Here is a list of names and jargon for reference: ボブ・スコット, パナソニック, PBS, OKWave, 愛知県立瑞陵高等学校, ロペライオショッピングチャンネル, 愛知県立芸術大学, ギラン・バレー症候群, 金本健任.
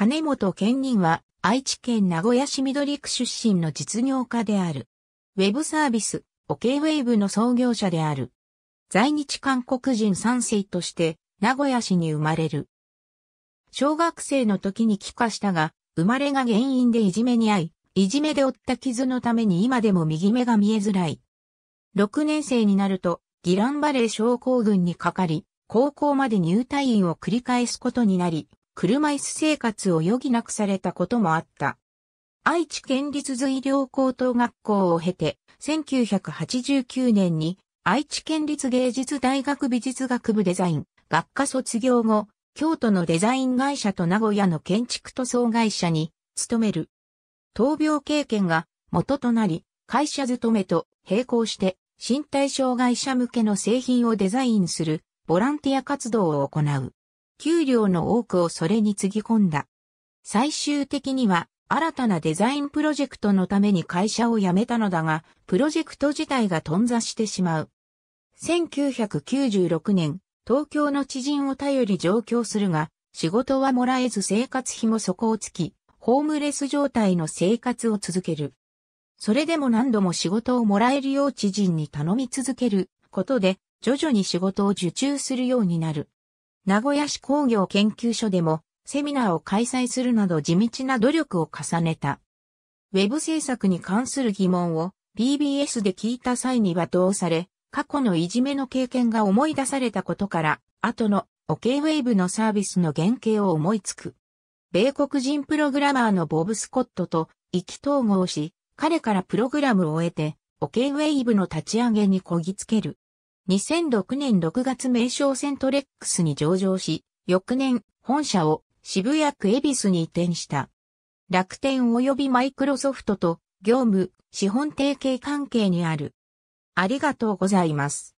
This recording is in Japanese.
金本健任は愛知県名古屋市緑区出身の実業家である。ウェブサービス、OKWave の創業者である。在日韓国人3世として名古屋市に生まれる。小学生の時に帰化したが、生まれが原因でいじめに遭い、いじめで負った傷のために今でも右目が見えづらい。6年生になると、ギランバレー症候群にかかり、高校まで入退院を繰り返すことになり、車椅子生活を余儀なくされたこともあった。愛知県立瑞稜高等学校を経て、1989年に愛知県立芸術大学美術学部デザイン学科卒業後、京都のデザイン会社と名古屋の建築塗装会社に勤める。闘病経験が元となり、会社勤めと並行して身体障害者向けの製品をデザインするボランティア活動を行う。給料の多くをそれにつぎ込んだ。最終的には新たなデザインプロジェクトのために会社を辞めたのだが、プロジェクト自体が頓挫してしまう。1996年、東京の知人を頼り上京するが、仕事はもらえず生活費も底をつき、ホームレス状態の生活を続ける。それでも何度も仕事をもらえるよう知人に頼み続けることで、徐々に仕事を受注するようになる。名古屋市工業研究所でもセミナーを開催するなど地道な努力を重ねた。ウェブ制作に関する疑問を PBS で聞いた際に罵倒され、過去のいじめの経験が思い出されたことから、後の OKWave のサービスの原型を思いつく。米国人プログラマーのボブ・スコットと意気投合し、彼からプログラムを得て OKWave の立ち上げにこぎつける。2006年6月名称セントレックスに上場し、翌年本社を渋谷区恵比寿に移転した。楽天及びマイクロソフトと業務、資本提携関係にある。ありがとうございます。